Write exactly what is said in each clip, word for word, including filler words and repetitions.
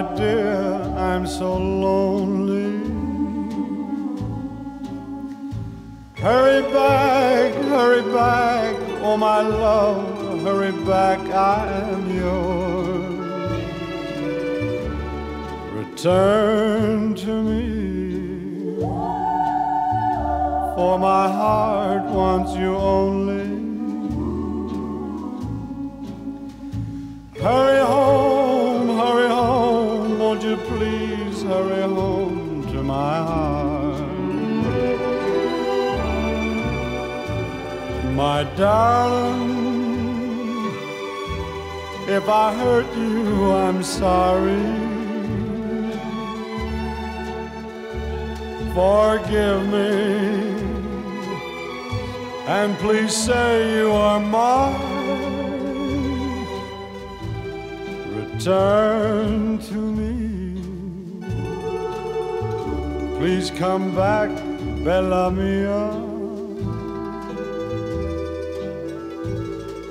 my dear, I'm so lonely. Hurry back, hurry back, oh my love, hurry back, I am yours. Return to me, for my heart wants you only. Hurry home, hurry home, won't you please hurry home to my heart. My darling, if I hurt you, I'm sorry. Forgive me, and please say you are mine. Return to me, please come back, bella mia.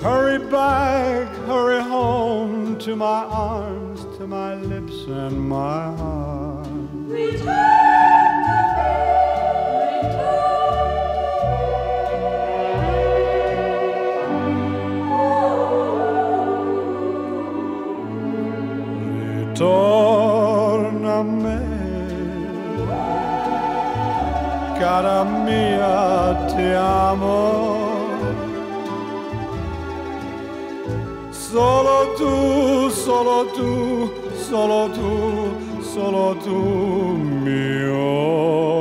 Hurry back, hurry home, to my arms, to my lips and my heart. Return! Torna a me, cara mia, ti amo. Solo tu, solo tu, solo tu, solo tu mio.